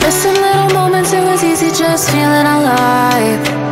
Missing little moments, it was easy just feeling alive.